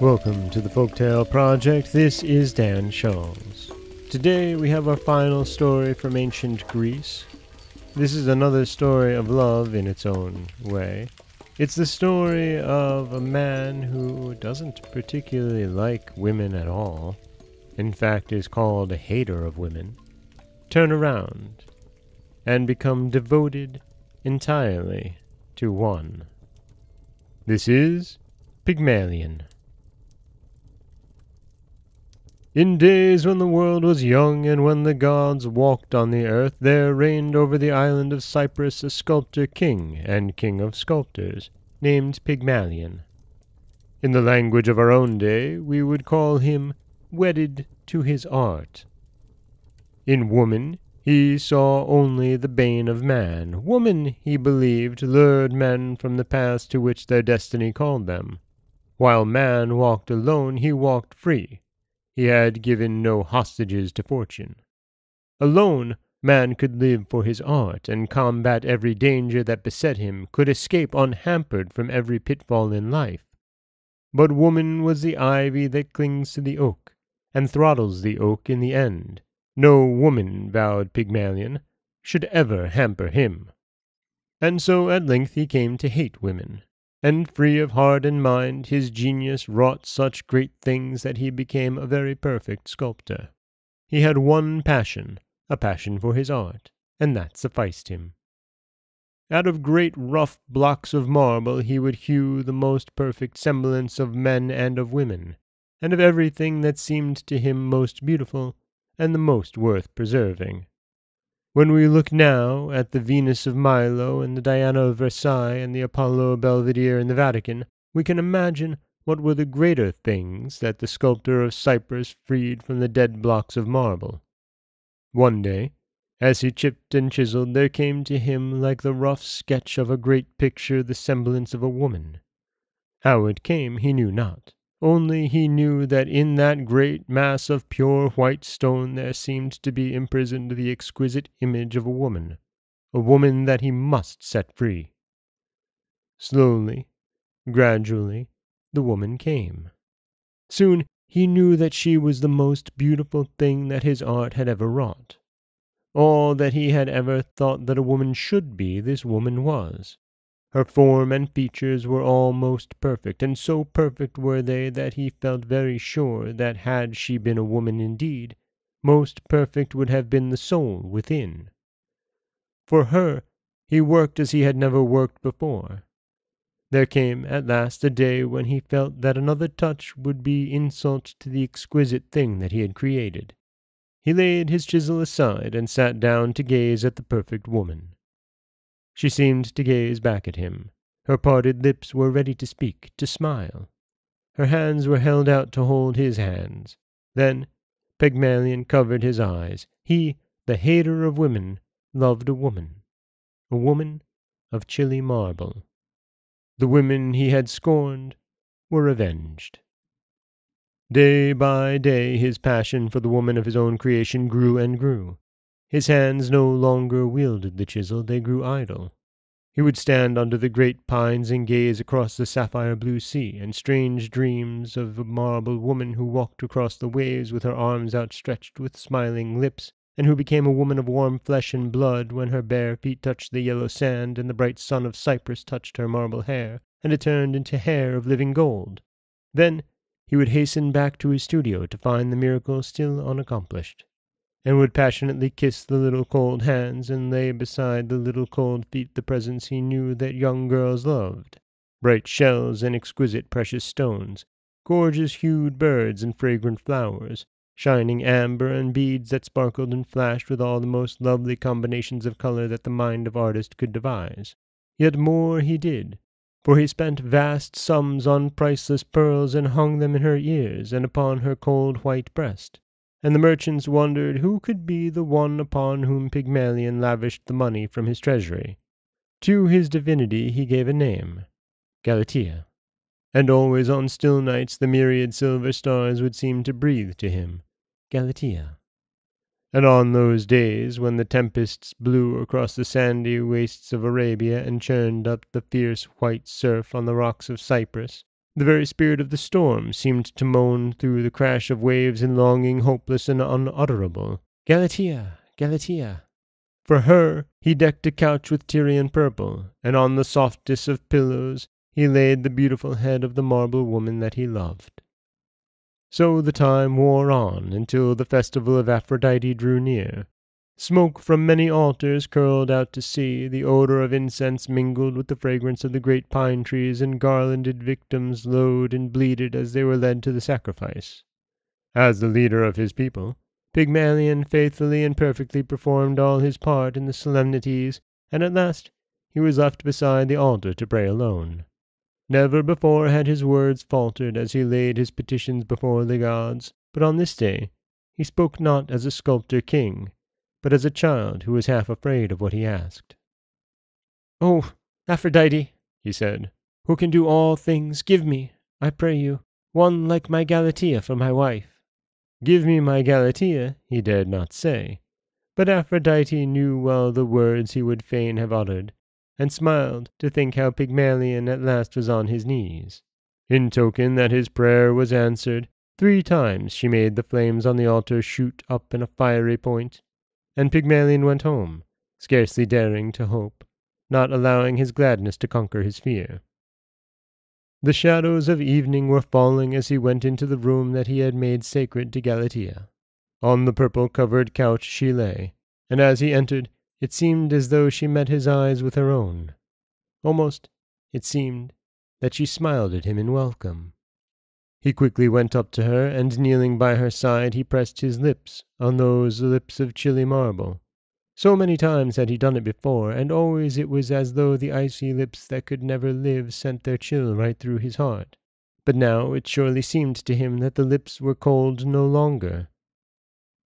Welcome to the Folktale Project. This is Dan Scholz. Today we have our final story from ancient Greece. This is another story of love in its own way. It's the story of a man who doesn't particularly like women at all. In fact, is called a hater of women. Turn around and become devoted entirely to one. This is Pygmalion. In days when the world was young, and when the gods walked on the earth, there reigned over the island of Cyprus a sculptor-king and king of sculptors, named Pygmalion. In the language of our own day, we would call him wedded to his art. In woman, he saw only the bane of man. Woman, he believed, lured men from the paths to which their destiny called them. While man walked alone, he walked free. He had given no hostages to fortune. Alone, man could live for his art and combat every danger that beset him, could escape unhampered from every pitfall in life. But woman was the ivy that clings to the oak, and throttles the oak in the end. No woman, vowed Pygmalion, should ever hamper him. And so at length he came to hate women. And free of heart and mind, his genius wrought such great things that he became a very perfect sculptor. He had one passion, a passion for his art, and that sufficed him. Out of great rough blocks of marble he would hew the most perfect semblance of men and of women, and of everything that seemed to him most beautiful and the most worth preserving. When we look now at the Venus of Milo and the Diana of Versailles and the Apollo Belvedere and the Vatican, we can imagine what were the greater things that the sculptor of Cyprus freed from the dead blocks of marble. One day, as he chipped and chiseled, there came to him like the rough sketch of a great picture the semblance of a woman. How it came he knew not. Only he knew that in that great mass of pure white stone there seemed to be imprisoned the exquisite image of a woman that he must set free. Slowly, gradually, the woman came. Soon he knew that she was the most beautiful thing that his art had ever wrought. All that he had ever thought that a woman should be, this woman was. Her form and features were all most perfect, and so perfect were they that he felt very sure that had she been a woman indeed, most perfect would have been the soul within. For her he worked as he had never worked before. There came at last a day when he felt that another touch would be insult to the exquisite thing that he had created. He laid his chisel aside and sat down to gaze at the perfect woman. She seemed to gaze back at him. Her parted lips were ready to speak, to smile. Her hands were held out to hold his hands. Then Pygmalion covered his eyes. He, the hater of women, loved a woman of chilly marble. The women he had scorned were avenged. Day by day his passion for the woman of his own creation grew and grew. His hands no longer wielded the chisel, they grew idle. He would stand under the great pines and gaze across the sapphire blue sea, and strange dreams of a marble woman who walked across the waves with her arms outstretched with smiling lips, and who became a woman of warm flesh and blood when her bare feet touched the yellow sand and the bright sun of Cyprus touched her marble hair, and it turned into hair of living gold. Then he would hasten back to his studio to find the miracle still unaccomplished, and would passionately kiss the little cold hands and lay beside the little cold feet the presents he knew that young girls loved, bright shells and exquisite precious stones, gorgeous-hued birds and fragrant flowers, shining amber and beads that sparkled and flashed with all the most lovely combinations of color that the mind of artist could devise. Yet more he did, for he spent vast sums on priceless pearls and hung them in her ears and upon her cold white breast. And the merchants wondered who could be the one upon whom Pygmalion lavished the money from his treasury. To his divinity he gave a name, Galatea, and always on still nights the myriad silver stars would seem to breathe to him, Galatea. And on those days when the tempests blew across the sandy wastes of Arabia and churned up the fierce white surf on the rocks of Cyprus, The very spirit of the storm seemed to moan through the crash of waves in longing, hopeless and unutterable. Galatea, Galatea. For her he decked a couch with Tyrian purple, and on the softest of pillows he laid the beautiful head of the marble woman that he loved. So the time wore on until the festival of Aphrodite drew near. Smoke from many altars curled out to sea, the odor of incense mingled with the fragrance of the great pine trees, and garlanded victims lowed and bleated as they were led to the sacrifice. As the leader of his people, Pygmalion faithfully and perfectly performed all his part in the solemnities, and at last he was left beside the altar to pray alone. Never before had his words faltered as he laid his petitions before the gods, but on this day he spoke not as a sculptor king, but as a child who was half afraid of what he asked. "Oh, Aphrodite," he said, "who can do all things, give me, I pray you, one like my Galatea for my wife." "Give me my Galatea," he dared not say, but Aphrodite knew well the words he would fain have uttered, and smiled to think how Pygmalion at last was on his knees. In token that his prayer was answered, 3 times she made the flames on the altar shoot up in a fiery point, and Pygmalion went home, scarcely daring to hope, not allowing his gladness to conquer his fear. The shadows of evening were falling as he went into the room that he had made sacred to Galatea. On the purple-covered couch she lay, and as he entered, it seemed as though she met his eyes with her own. Almost, it seemed, that she smiled at him in welcome. He quickly went up to her, and kneeling by her side, he pressed his lips on those lips of chilly marble. So many times had he done it before, and always it was as though the icy lips that could never live sent their chill right through his heart. But now it surely seemed to him that the lips were cold no longer.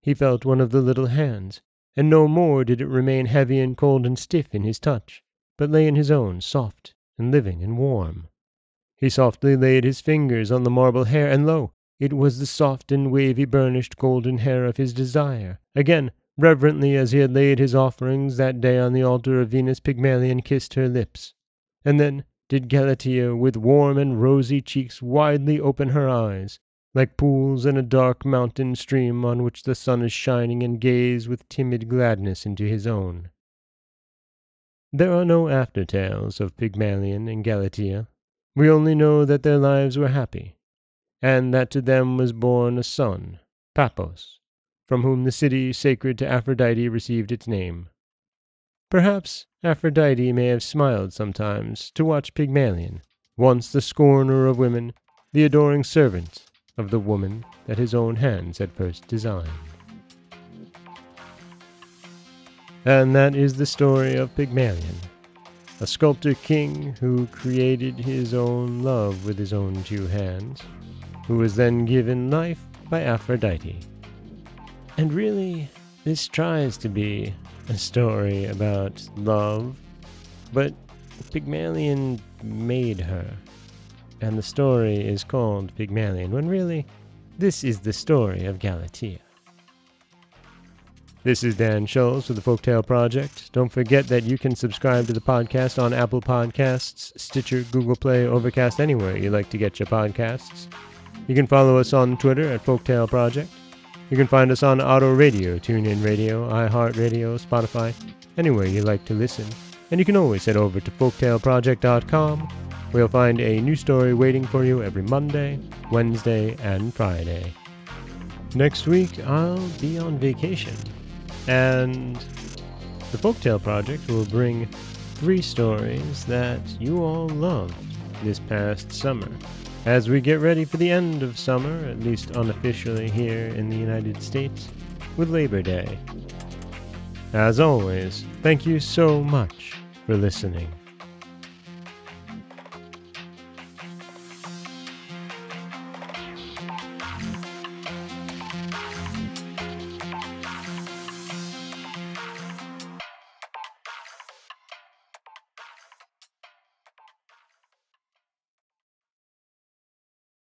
He felt one of the little hands, and no more did it remain heavy and cold and stiff in his touch, but lay in his own, soft and living and warm. He softly laid his fingers on the marble hair, and lo! It was the soft and wavy burnished golden hair of his desire. Again, reverently as he had laid his offerings that day on the altar of Venus, Pygmalion kissed her lips. And then did Galatea, with warm and rosy cheeks, widely open her eyes, like pools in a dark mountain stream on which the sun is shining, and gaze with timid gladness into his own. There are no after-tales of Pygmalion and Galatea. We only know that their lives were happy, and that to them was born a son, Pappos, from whom the city sacred to Aphrodite received its name. Perhaps Aphrodite may have smiled sometimes to watch Pygmalion, once the scorner of women, the adoring servant of the woman that his own hands had first designed. And that is the story of Pygmalion, a sculptor king who created his own love with his own 2 hands, who was then given life by Aphrodite. And really, this tries to be a story about love, but Pygmalion made her, and the story is called Pygmalion, when really, this is the story of Galatea. This is Dan Scholz with the Folktale Project. Don't forget that you can subscribe to the podcast on Apple Podcasts, Stitcher, Google Play, Overcast, anywhere you like to get your podcasts. You can follow us on Twitter at Folktale Project. You can find us on Auto Radio, TuneIn Radio, iHeart Radio, Spotify, anywhere you like to listen. And you can always head over to folktaleproject.com, where you'll find a new story waiting for you every Monday, Wednesday, and Friday. Next week, I'll be on vacation, and the Folktale Project will bring 3 stories that you all loved this past summer, as we get ready for the end of summer, at least unofficially here in the United States, with Labor Day. As always, thank you so much for listening.